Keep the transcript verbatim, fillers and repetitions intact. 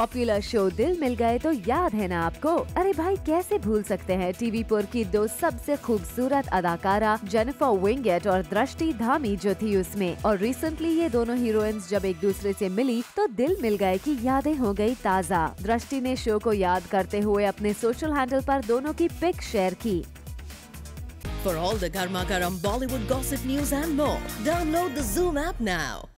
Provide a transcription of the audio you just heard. Popular show दिल मिल गए तो याद है ना आपको। अरे भाई कैसे भूल सकते हैं टीवी पर की दो सबसे खूबसूरत अदाकारा जेनिफर विंगेट और दृष्टि धामी जो थी उसमें। और रिसेंटली ये दोनों हीरोइंस जब एक दूसरे से मिली तो दिल मिल गए की यादें हो गई ताज़ा। दृष्टि ने शो को याद करते हुए अपने सोशल हैंडल पर दोनों की पिक शेयर की। For all the garma garam Bollywood gossip news and more, download the Zoom app now।